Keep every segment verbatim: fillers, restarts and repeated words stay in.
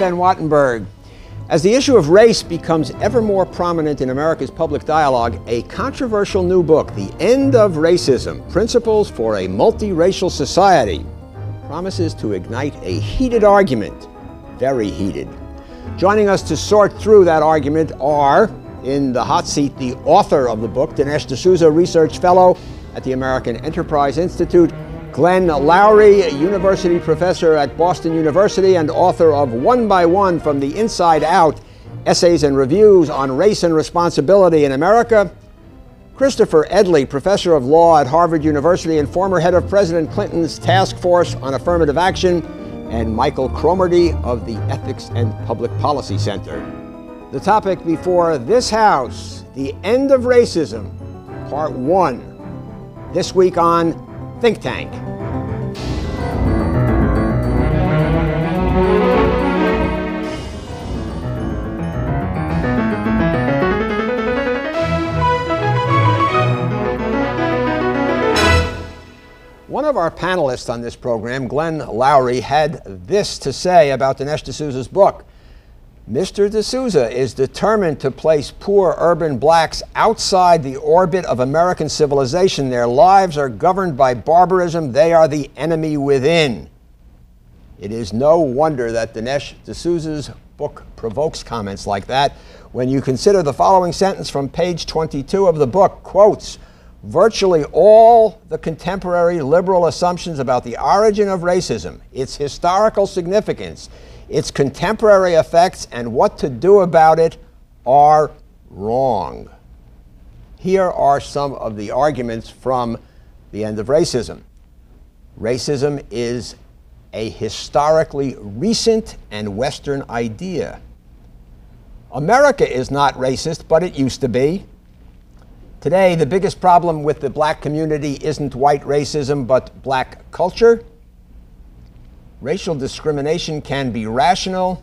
Ben Wattenberg. As the issue of race becomes ever more prominent in America's public dialogue, a controversial new book, The End of Racism: Principles for a Multiracial Society, promises to ignite a heated argument, very heated. Joining us to sort through that argument are, in the hot seat, the author of the book, Dinesh D'Souza, Research Fellow at the American Enterprise Institute, Glenn Loury, University Professor at Boston University and author of One by One from the Inside Out, Essays and Reviews on Race and Responsibility in America, Christopher Edley, Professor of Law at Harvard University and former head of President Clinton's Task Force on Affirmative Action, and Michael Cromartie of the Ethics and Public Policy Center. The topic before this house, The End of Racism, Part One, this week on Think Tank. One of our panelists on this program, Glenn Loury, had this to say about Dinesh D'Souza's book. Mister D'Souza is determined to place poor urban blacks outside the orbit of American civilization. Their lives are governed by barbarism. They are the enemy within. It is no wonder that Dinesh D'Souza's book provokes comments like that when you consider the following sentence from page twenty-two of the book, quotes, virtually all the contemporary liberal assumptions about the origin of racism, its historical significance, its contemporary effects and what to do about it are wrong. Here are some of the arguments from The End of Racism. Racism is a historically recent and Western idea. America is not racist, but it used to be. Today, the biggest problem with the black community isn't white racism, but black culture. Racial discrimination can be rational,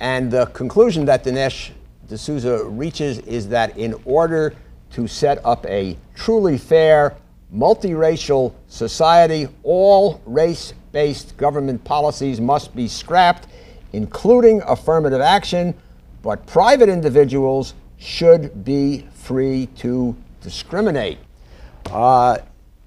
and the conclusion that Dinesh D'Souza reaches is that in order to set up a truly fair, multiracial society, all race-based government policies must be scrapped, including affirmative action, but private individuals should be free to discriminate. Uh,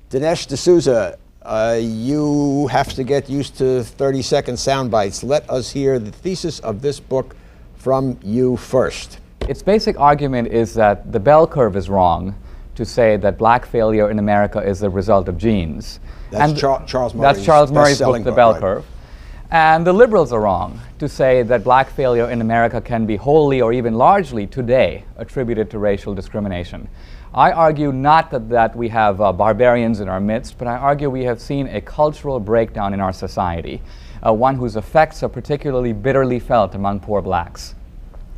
Dinesh D'Souza, Uh, you have to get used to thirty second sound bites. Let us hear the thesis of this book from you first. Its basic argument is that the bell curve is wrong to say that black failure in America is the result of genes. That's and Char Charles Murray's That's Charles Murray's book, The Bell Curve. And the liberals are wrong to say that black failure in America can be wholly or even largely today attributed to racial discrimination. I argue not that, that we have uh, barbarians in our midst, but I argue we have seen a cultural breakdown in our society, uh, one whose effects are particularly bitterly felt among poor blacks,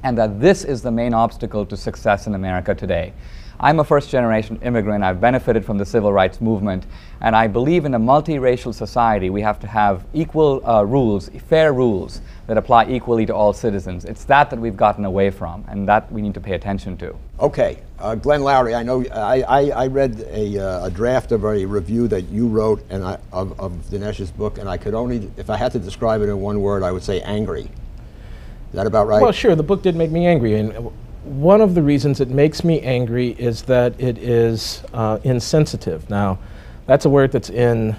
and that this is the main obstacle to success in America today. I'm a first-generation immigrant. I've benefited from the civil rights movement, and I believe in a multiracial society we have to have equal uh, rules, fair rules, that apply equally to all citizens. It's that that we've gotten away from, and that we need to pay attention to. Okay. Uh, Glenn Loury, I know I, I, I read a, uh, a draft of a review that you wrote and I, of, of Dinesh's book, and I could only, if I had to describe it in one word, I would say angry. Is that about right? Well, sure. The book did make me angry. And one of the reasons it makes me angry is that it is uh, insensitive. Now, that's a word that's in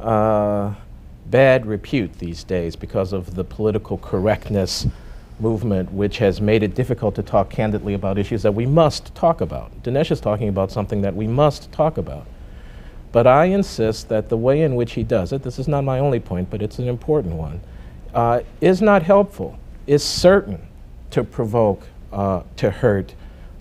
uh, bad repute these days because of the political correctness movement, which has made it difficult to talk candidly about issues that we must talk about. Dinesh is talking about something that we must talk about. But I insist that the way in which he does it, this is not my only point, but it's an important one, uh, is not helpful, is certain to provoke, uh, to hurt,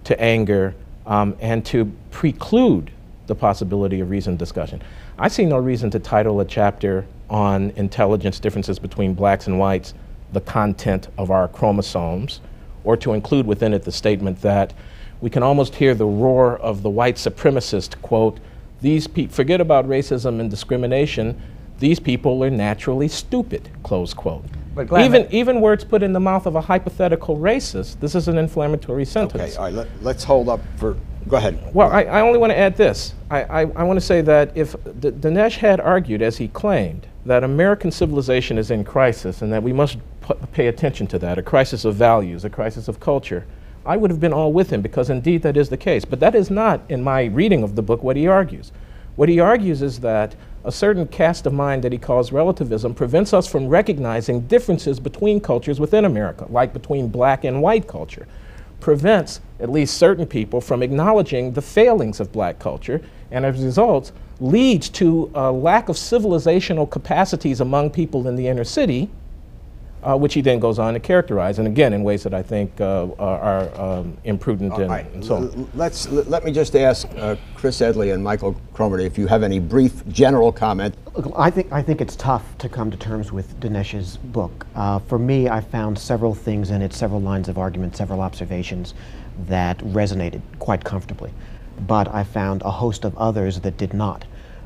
to anger, um, and to preclude the possibility of reasoned discussion. I see no reason to title a chapter on intelligence differences between blacks and whites the content of our chromosomes, or to include within it the statement that we can almost hear the roar of the white supremacist, quote, these people, forget about racism and discrimination, these people are naturally stupid, close quote. But Glenn, even, even words put in the mouth of a hypothetical racist, this is an inflammatory sentence. Okay, all right, let, let's hold up for, go ahead. Well, I, I only want to add this. I, I, I want to say that if D Dinesh had argued, as he claimed, that American civilization is in crisis and that we must p pay attention to that, a crisis of values, a crisis of culture, I would have been all with him because indeed that is the case. But that is not, in my reading of the book, what he argues. What he argues is that a certain cast of mind that he calls relativism prevents us from recognizing differences between cultures within America, like between black and white culture, prevents at least certain people from acknowledging the failings of black culture, and as a result, leads to a lack of civilizational capacities among people in the inner city, uh, which he then goes on to characterize, and again, in ways that I think uh, are, are um, imprudent. All and, right. and so on. Let's, let me just ask uh, Chris Edley and Michael Cromartie if you have any brief general comment. Look, I think, I think it's tough to come to terms with Dinesh's book. Uh, for me, I found several things in it, several lines of argument, several observations that resonated quite comfortably. But I found a host of others that did not.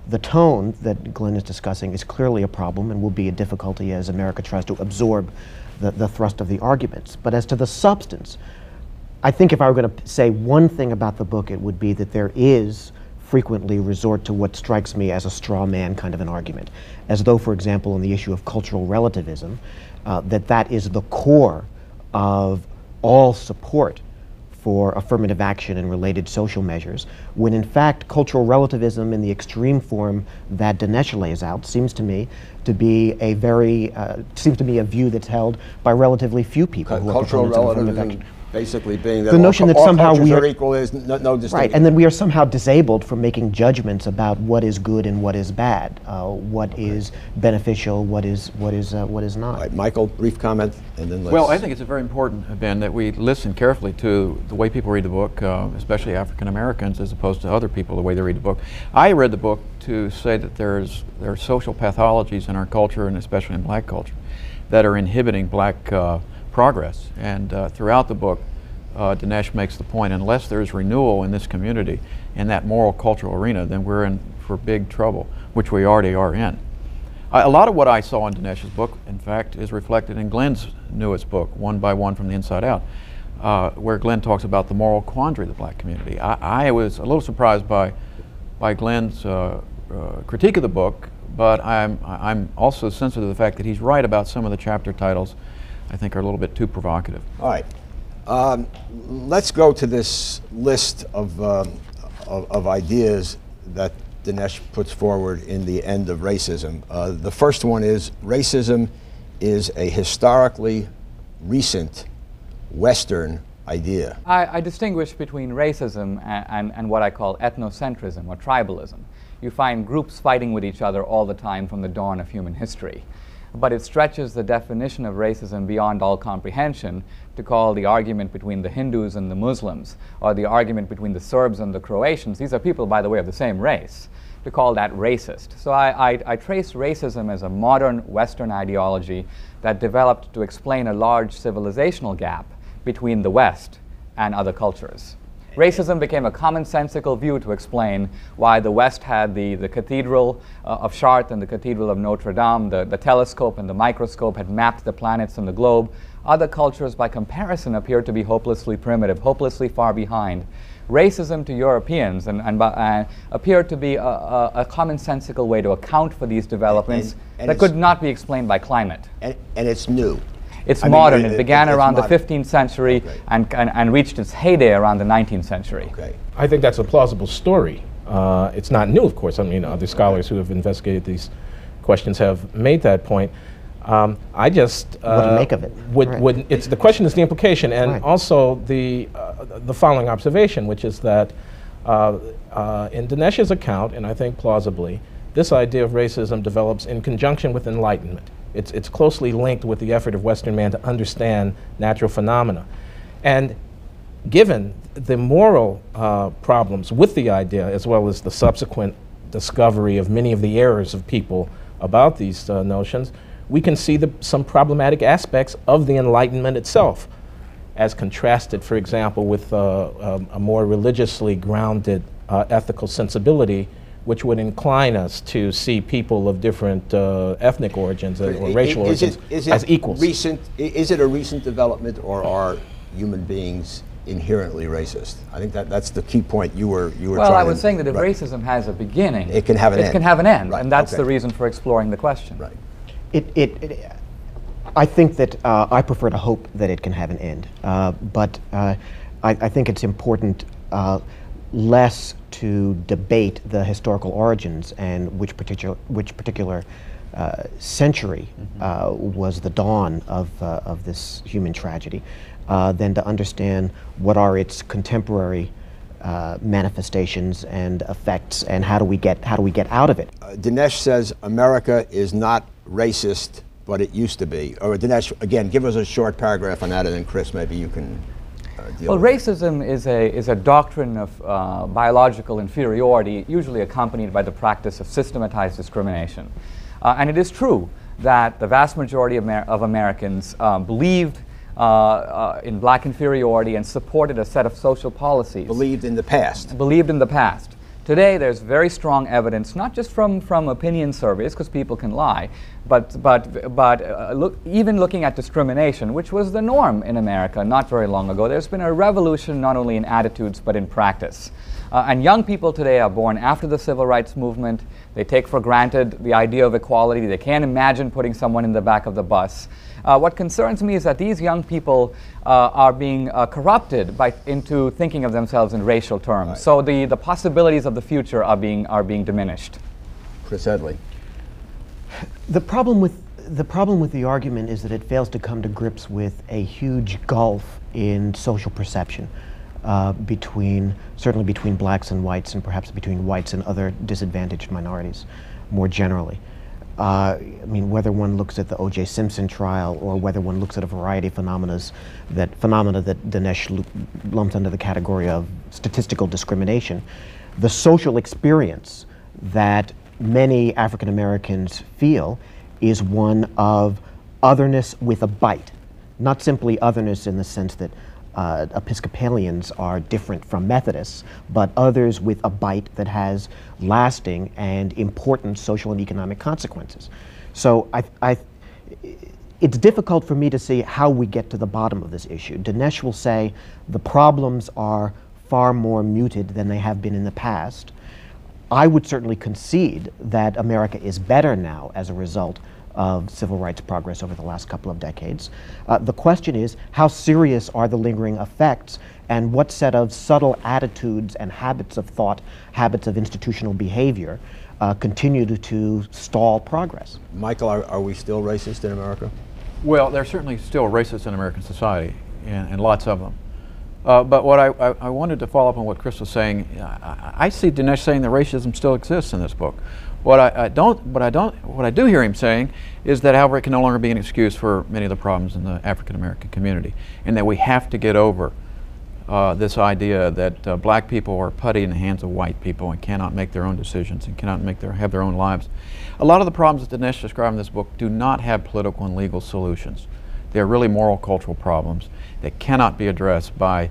The tone that Glenn is discussing is clearly a problem and will be a difficulty as America tries to absorb the, the thrust of the arguments. But as to the substance, I think if I were going to say one thing about the book, it would be that there is frequently resort to what strikes me as a straw man kind of an argument, as though, for example, on the issue of cultural relativism, uh, that that is the core of all support for affirmative action and related social measures, when in fact cultural relativism in the extreme form that Dinesh lays out seems to me to be a very, uh, seems to be a view that's held by relatively few people. Uh, who cultural are relativism basically being that the all, notion that all somehow we are, are equal is no, no distinction. Right, and then we are somehow disabled from making judgments about what is good and what is bad, uh, what okay. is beneficial, what is, what is, uh, what is not. Right, Michael, brief comment. And then let's well, I think it's very important, Ben, that we listen carefully to the way people read the book, uh, especially African Americans, as opposed to other people, the way they read the book. I read the book to say that there's, there are social pathologies in our culture, and especially in black culture, that are inhibiting black uh, progress. And uh, throughout the book, uh, Dinesh makes the point, unless there's renewal in this community, in that moral cultural arena, then we're in for big trouble, which we already are in. Uh, a lot of what I saw in Dinesh's book, in fact, is reflected in Glenn's newest book, One by One from the Inside Out, uh, where Glenn talks about the moral quandary of the black community. I, I was a little surprised by, by Glenn's uh, uh, critique of the book, but I'm, I'm also sensitive to the fact that he's right about some of the chapter titles I think are a little bit too provocative. All right, um, let's go to this list of, um, of, of ideas that Dinesh puts forward in The End of Racism. Uh, the first one is, racism is a historically recent Western idea. I, I distinguish between racism and, and, and what I call ethnocentrism or tribalism. You find groups fighting with each other all the time from the dawn of human history. But it stretches the definition of racism beyond all comprehension to call the argument between the Hindus and the Muslims, or the argument between the Serbs and the Croatians, these are people, by the way, of the same race, to call that racist. So I, I, I trace racism as a modern Western ideology that developed to explain a large civilizational gap between the West and other cultures. Racism became a commonsensical view to explain why the West had the, the Cathedral uh, of Chartres and the Cathedral of Notre Dame, the, the telescope and the microscope had mapped the planets and the globe. Other cultures, by comparison, appeared to be hopelessly primitive, hopelessly far behind. Racism to Europeans and, and, uh, appeared to be a, a, a commonsensical way to account for these developments and, and, and that could not be explained by climate. And, and it's new. It's I modern. Mean, it, it began it, around modern. the fifteenth century okay. and, and, and reached its heyday around the nineteenth century. Okay. I think that's a plausible story. Uh, it's not new, of course. I mean, other scholars okay. who have investigated these questions have made that point. Um, I just uh, what do you make of it? Would, right. would, it's, the question is the implication, and right. also the uh, the following observation, which is that uh, uh, in Dinesh's account, and I think plausibly, this idea of racism develops in conjunction with enlightenment. It's, it's closely linked with the effort of Western man to understand natural phenomena. And given the moral uh, problems with the idea, as well as the subsequent discovery of many of the errors of people about these uh, notions, we can see the, some problematic aspects of the Enlightenment itself, as contrasted, for example, with uh, um, a more religiously grounded uh, ethical sensibility which would incline us to see people of different uh, ethnic origins or, or racial origins as equals. Recent, is it a recent development, or are human beings inherently racist. I think that that's the key point you were you were. Well, trying I was to, saying that if right. racism has a beginning, it can have an it end. It can have an end, right. and that's okay. the reason for exploring the question. Right. It it. it I think that uh, I prefer to hope that it can have an end, uh, but uh, I, I think it's important uh, less to debate the historical origins and which particular which particular. Uh, century mm-hmm. uh, was the dawn of, uh, of this human tragedy, uh, than to understand what are its contemporary uh, manifestations and effects, and how do we get how do we get out of it? Uh, Dinesh says America is not racist, but it used to be. Or Dinesh, again, give us a short paragraph on that, and then Chris, maybe you can. Uh, deal well, with racism that. is a is a doctrine of uh, biological inferiority, usually accompanied by the practice of systematized discrimination. Uh, and it is true that the vast majority of, Amer of Americans uh, believed uh, uh, in black inferiority and supported a set of social policies. Believed in the past. Believed in the past. Today there's very strong evidence, not just from, from opinion surveys, because people can lie, but, but, but uh, look, even looking at discrimination, which was the norm in America not very long ago, there's been a revolution not only in attitudes but in practice. Uh, and young people today are born after the Civil Rights Movement. They take for granted the idea of equality. They can't imagine putting someone in the back of the bus. Uh, what concerns me is that these young people uh, are being uh, corrupted by into thinking of themselves in racial terms. Right. So the, the possibilities of the future are being, are being diminished. Chris Edley. The problem with The problem with the argument is that it fails to come to grips with a huge gulf in social perception. Uh, between, certainly between blacks and whites, and perhaps between whites and other disadvantaged minorities more generally. Uh, I mean, whether one looks at the O J Simpson trial or whether one looks at a variety of phenomena that, phenomena that Dinesh lumps under the category of statistical discrimination, the social experience that many African Americans feel is one of otherness with a bite. Not simply otherness in the sense that Uh, Episcopalians are different from Methodists, but others with a bite that has lasting and important social and economic consequences. So I, I, it's difficult for me to see how we get to the bottom of this issue. Dinesh will say the problems are far more muted than they have been in the past. I would certainly concede that America is better now as a result of civil rights progress over the last couple of decades. Uh, the question is, how serious are the lingering effects, and what set of subtle attitudes and habits of thought, habits of institutional behavior, uh, continue to, to stall progress? Michael, are, are we still racist in America? Well, there are certainly still racists in American society, and, and lots of them. Uh, but what I, I, I wanted to follow up on what Chris was saying, I, I see Dinesh saying that racism still exists in this book. What I, I don't, but I don't, what I do hear him saying is that, however, it can no longer be an excuse for many of the problems in the African American community, and that we have to get over uh, this idea that uh, black people are putty in the hands of white people and cannot make their own decisions and cannot make their have their own lives. A lot of the problems that Dinesh described in this book do not have political and legal solutions. They're really moral, cultural problems that cannot be addressed by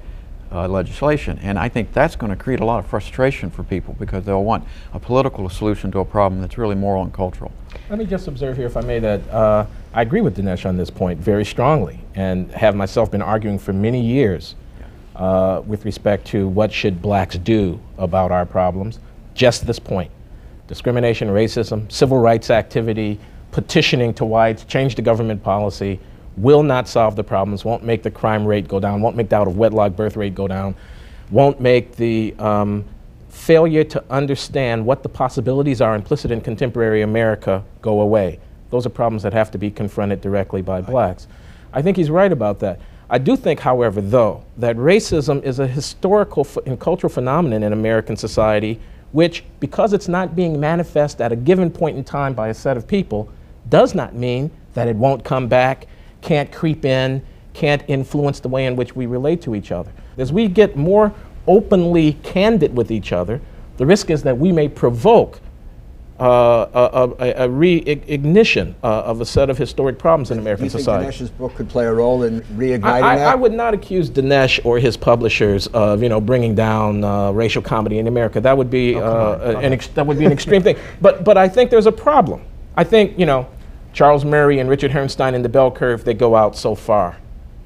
Uh, legislation, and I think that's going to create a lot of frustration for people, because they'll want a political solution to a problem that's really moral and cultural. Let me just observe here, if I may, that uh, I agree with Dinesh on this point very strongly, and have myself been arguing for many years uh, with respect to what should blacks do about our problems. Just this point: discrimination, racism, civil rights activity, petitioning to whites, change the government policy will not solve the problems, won't make the crime rate go down, won't make the out-of-wedlock birth rate go down, won't make the um, failure to understand what the possibilities are implicit in contemporary America go away. Those are problems that have to be confronted directly by blacks. I think he's right about that. I do think, however, though, that racism is a historical and cultural phenomenon in American society, which, because it's not being manifest at a given point in time by a set of people, does not mean that it won't come back, can't creep in, can't influence the way in which we relate to each other. As we get more openly candid with each other, the risk is that we may provoke uh, a, a, a reignition uh, of a set of historic problems in American society. Do you think Dinesh's book could play a role in reigniting I, I, that? I would not accuse Dinesh or his publishers of, you know, bringing down uh, racial comedy in America. That would be, oh, uh, an ex that would be an extreme thing. But, but I think there's a problem. I think, you know, Charles Murray and Richard Herrnstein in The Bell Curve, they go out so far.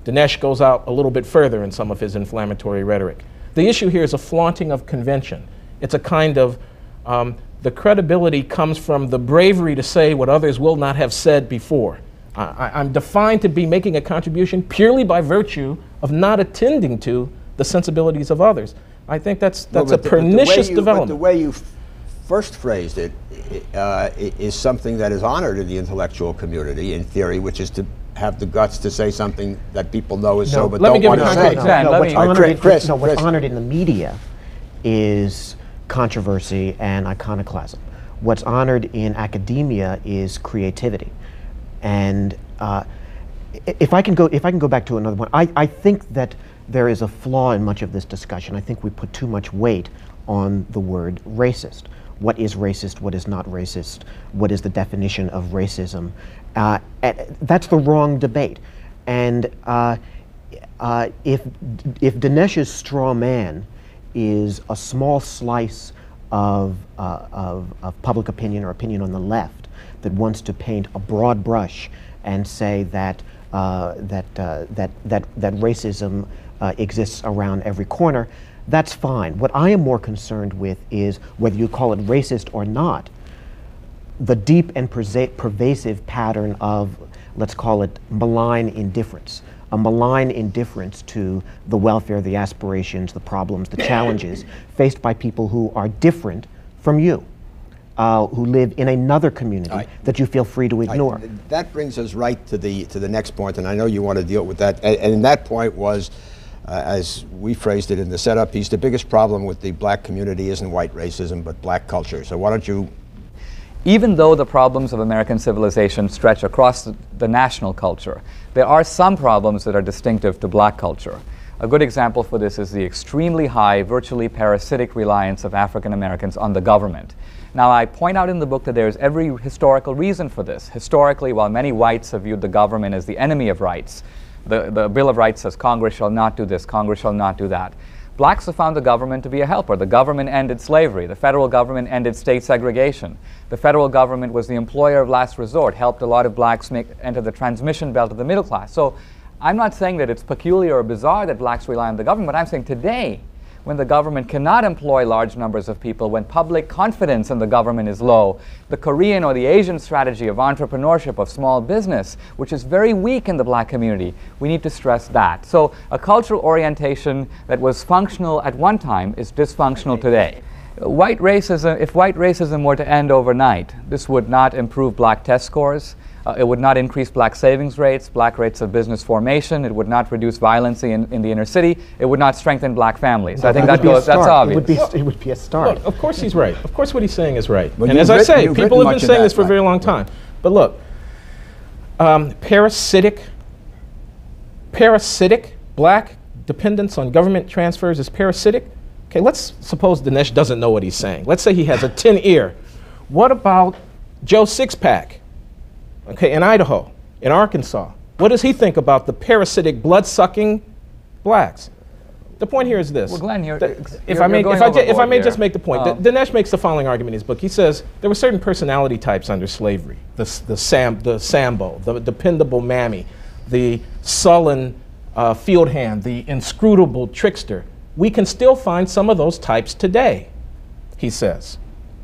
Dinesh goes out a little bit further in some of his inflammatory rhetoric. The issue here is a flaunting of convention. It's a kind of, um, the credibility comes from the bravery to say what others will not have said before. I, I'm defined to be making a contribution purely by virtue of not attending to the sensibilities of others. I think that's, that's well, a the, pernicious the you, development. But the way you first phrased it uh, is something that is honored in the intellectual community, in theory, which is to have the guts to say something that people know is no, so, but don't want to say. No, no, no, what's, honored, Chris, Chris, no, what's honored in the media is controversy and iconoclasm. What's honored in academia is creativity. And uh, if I can go, if I can go back to another one, I, I think that there is a flaw in much of this discussion. I think we put too much weight on the word racist. What is racist? What is not racist? What is the definition of racism? Uh, that's the wrong debate. And uh, uh, if if Dinesh's straw man is a small slice of, uh, of of public opinion or opinion on the left that wants to paint a broad brush and say that uh, that uh, that that that racism uh, exists around every corner, that's fine. What I am more concerned with is whether you call it racist or not, the deep and pervasive pattern of, let's call it, malign indifference, a malign indifference to the welfare, the aspirations, the problems, the challenges faced by people who are different from you, uh, who live in another community I, that you feel free to ignore. I, that brings us right to the, to the next point, and I know you want to deal with that. And, and that point was, Uh, as we phrased it in the setup piece, the biggest problem with the black community isn't white racism, but black culture. So why don't you... Even though the problems of American civilization stretch across the, the national culture, there are some problems that are distinctive to black culture. A good example for this is the extremely high, virtually parasitic reliance of African Americans on the government. Now, I point out in the book that there is every historical reason for this. Historically, while many whites have viewed the government as the enemy of rights, The, the Bill of Rights says Congress shall not do this, Congress shall not do that. Blacks have found the government to be a helper. The government ended slavery. The federal government ended state segregation. The federal government was the employer of last resort, helped a lot of blacks make, enter the transmission belt of the middle class. So I'm not saying that it's peculiar or bizarre that blacks rely on the government, but I'm saying today, when the government cannot employ large numbers of people, when public confidence in the government is low, the Korean or the Asian strategy of entrepreneurship, of small business, which is very weak in the black community, we need to stress that. So a cultural orientation that was functional at one time is dysfunctional today. White racism, if white racism were to end overnight, this would not improve black test scores. Uh, it would not increase black savings rates, black rates of business formation. It would not reduce violence in, in the inner city. It would not strengthen black families. Well, I think that that goes, that's obvious. It would be, well, it would be a start. Look, of course he's right. Of course what he's saying is right. Well, and as written, I say, people have been saying this for a very long time. But look, um, parasitic, parasitic black dependence on government transfers is parasitic. Okay, let's suppose Dinesh doesn't know what he's saying. Let's say he has a tin ear. What about Joe Sixpack? Okay, in Idaho, in Arkansas, what does he think about the parasitic, blood-sucking blacks? The point here is this. Well, Glenn, you're, you're, if I may, if I, if I may just make the point, um, Dinesh makes the following argument in his book. He says there were certain personality types under slavery: the the, sam, the Sambo, the dependable mammy, the sullen uh, field hand, the inscrutable trickster. We can still find some of those types today, he says.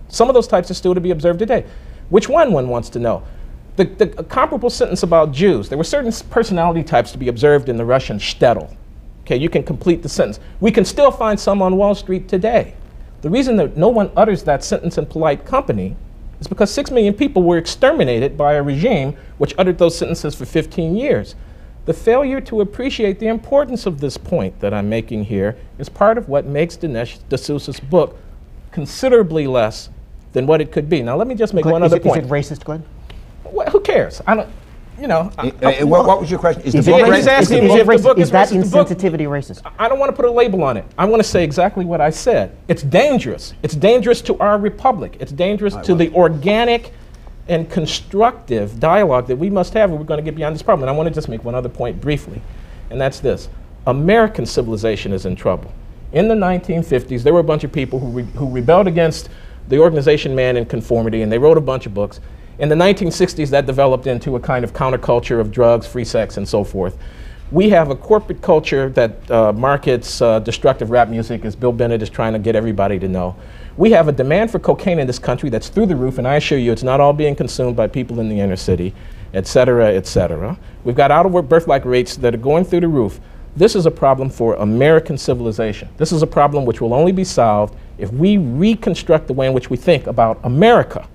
Some of those types are still to be observed today. Which one, one wants to know. The, the comparable sentence about Jews, there were certain personality types to be observed in the Russian shtetl. Okay, you can complete the sentence. We can still find some on Wall Street today. The reason that no one utters that sentence in polite company is because six million people were exterminated by a regime which uttered those sentences for fifteen years. The failure to appreciate the importance of this point that I'm making here is part of what makes Dinesh D'Souza's book considerably less than what it could be. Now let me just make Glenn, one other it, point. Is it racist, Glenn? Well, who cares? I don't, you know. I, I, I, what, what was your question? Is, is, the book it, is, asking is, is, if the book is, is that insensitivity racist? I don't want to put a label on it. I want to say exactly what I said. It's dangerous. It's dangerous to our republic. It's dangerous I to the organic and constructive dialogue that we must have if we're going to get beyond this problem. And I want to just make one other point briefly, and that's this. American civilization is in trouble. In the nineteen fifties, there were a bunch of people who, re who rebelled against the organization Man in Conformity, and they wrote a bunch of books. In the nineteen sixties, that developed into a kind of counterculture of drugs, free sex, and so forth. we have a corporate culture that uh, markets uh, destructive rap music, as Bill Bennett is trying to get everybody to know. We have a demand for cocaine in this country that's through the roof, and I assure you it's not all being consumed by people in the inner city, et cetera, et cetera. We've got out-of-work birth-like rates that are going through the roof. This is a problem for American civilization. This is a problem which will only be solved if we reconstruct the way in which we think about America.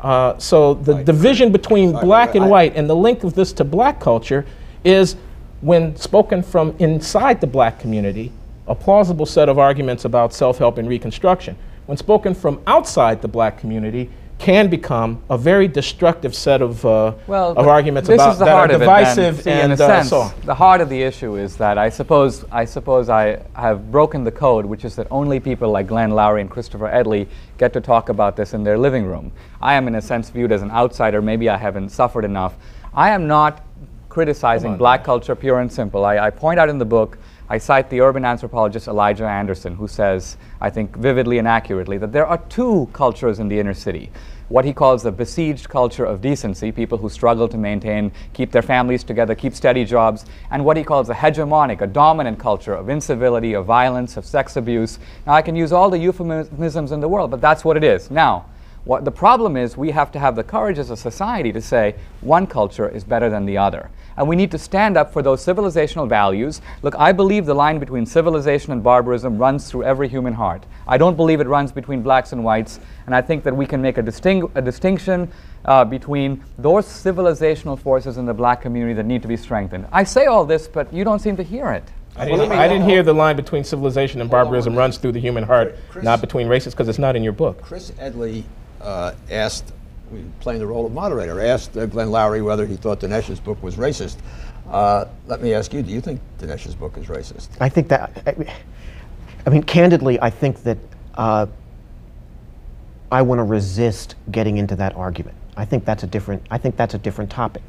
Uh, so the right. division between I, black I, and I, white and the link of this to black culture is, when spoken from inside the black community, a plausible set of arguments about self-help and reconstruction. When spoken from outside the black community, can become a very destructive set of, uh, well, of arguments about that are divisive it, and, and uh, sense, so on. The heart of the issue is that I suppose, I suppose I have broken the code, which is that only people like Glenn Loury and Christopher Edley get to talk about this in their living room. I am in a sense viewed as an outsider. Maybe I haven't suffered enough. I am not criticizing black now. culture pure and simple. I, I point out in the book, I cite the urban anthropologist Elijah Anderson, who says, I think vividly and accurately, that there are two cultures in the inner city. What he calls the besieged culture of decency, people who struggle to maintain, keep their families together, keep steady jobs, and what he calls the hegemonic, a dominant culture of incivility, of violence, of sex abuse. Now, I can use all the euphemisms in the world, but that's what it is. Now, what the problem is, we have to have the courage as a society to say one culture is better than the other. And we need to stand up for those civilizational values. Look, I believe the line between civilization and barbarism runs through every human heart. I don't believe it runs between blacks and whites. And I think that we can make a, disting a distinction uh, between those civilizational forces in the black community that need to be strengthened. I say all this, but you don't seem to hear it. I didn't, I didn't hear the line between civilization and barbarism runs through the human heart, Chris, not between races, because it's not in your book. Chris Edley uh, asked, playing the role of moderator, asked uh, Glenn Loury whether he thought Dinesh's book was racist. Uh, let me ask you, do you think Dinesh's book is racist? I think that, I, I mean, candidly, I think that uh, I want to resist getting into that argument. I think that's a different, I think that's a different topic.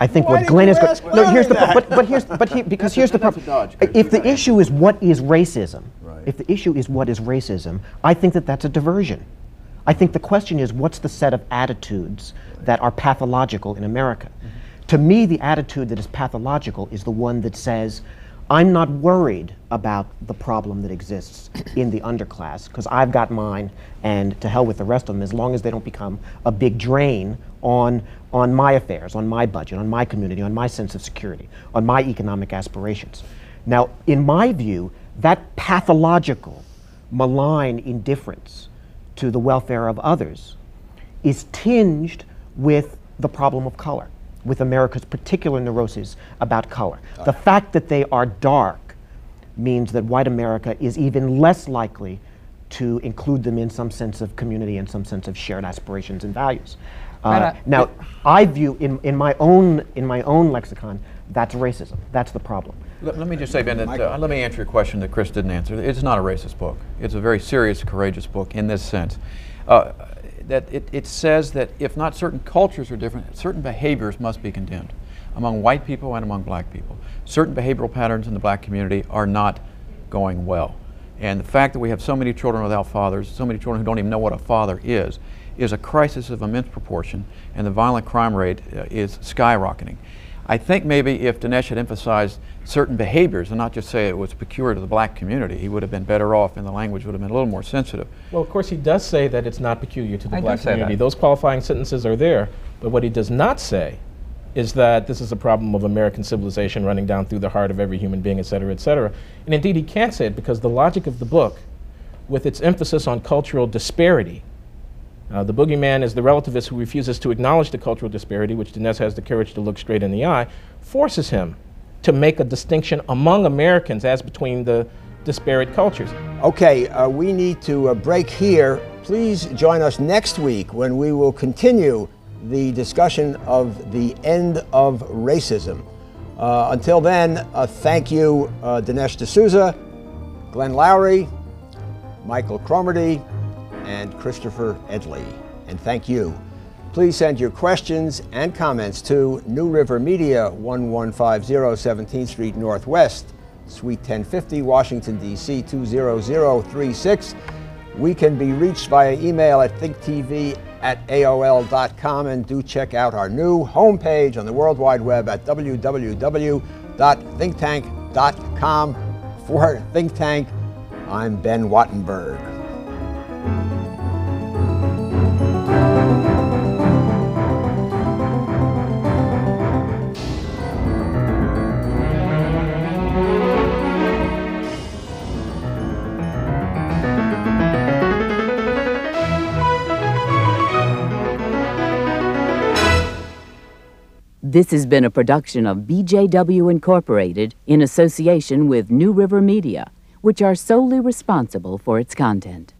I think Why what Glenn is going no, here's the but, but here's but he, because here's the problem. If the right. issue is what is racism, right. if the issue is what is racism, I think that that's a diversion. I think the question is, what's the set of attitudes that are pathological in America? Mm-hmm. To me, the attitude that is pathological is the one that says, I'm not worried about the problem that exists in the underclass, because I've got mine, and to hell with the rest of them, as long as they don't become a big drain on, on my affairs, on my budget, on my community, on my sense of security, on my economic aspirations. Now, in my view, that pathological, malign indifference to the welfare of others is tinged with the problem of color, with America's particular neuroses about color. The fact that they are dark means that white America is even less likely to include them in some sense of community and some sense of shared aspirations and values. Uh, now, I view in, in, my own, in my own lexicon, that's racism. That's the problem. Let, let me just say, Ben, that, uh, let me answer your question that Chris didn't answer. It's not a racist book. It's a very serious, courageous book in this sense. Uh, that it, it says that if not certain cultures are different, certain behaviors must be condemned among white people and among black people. Certain behavioral patterns in the black community are not going well. And the fact that we have so many children without fathers, so many children who don't even know what a father is, is a crisis of immense proportion, and the violent crime rate uh, is skyrocketing. I think maybe if Dinesh had emphasized certain behaviors and not just say it was peculiar to the black community, he would have been better off, and the language would have been a little more sensitive. Well, of course, he does say that it's not peculiar to the I black community. Those qualifying sentences are there, but what he does not say is that this is a problem of American civilization running down through the heart of every human being, et cetera, et cetera. And indeed, he can't say it, because the logic of the book, with its emphasis on cultural disparity, Uh, the boogeyman is the relativist who refuses to acknowledge the cultural disparity, which Dinesh has the courage to look straight in the eye, forces him to make a distinction among Americans as between the disparate cultures. Okay, uh, we need to uh, break here. Please join us next week when we will continue the discussion of The End of Racism. Uh, until then, uh, thank you, uh, Dinesh D'Souza, Glenn Loury, Michael Cromartie, and Christopher Edley. And thank you. Please send your questions and comments to New River Media, eleven fifty seventeenth Street Northwest, Suite ten fifty, Washington, D C two zero zero three six. We can be reached via email at thinktv at A O L dot com, and do check out our new homepage on the World Wide Web at w w w dot think t v dot com. w w w dot think tank dot com. For Think Tank, I'm Ben Wattenberg. This has been a production of B J W Incorporated in association with New River Media, which are solely responsible for its content.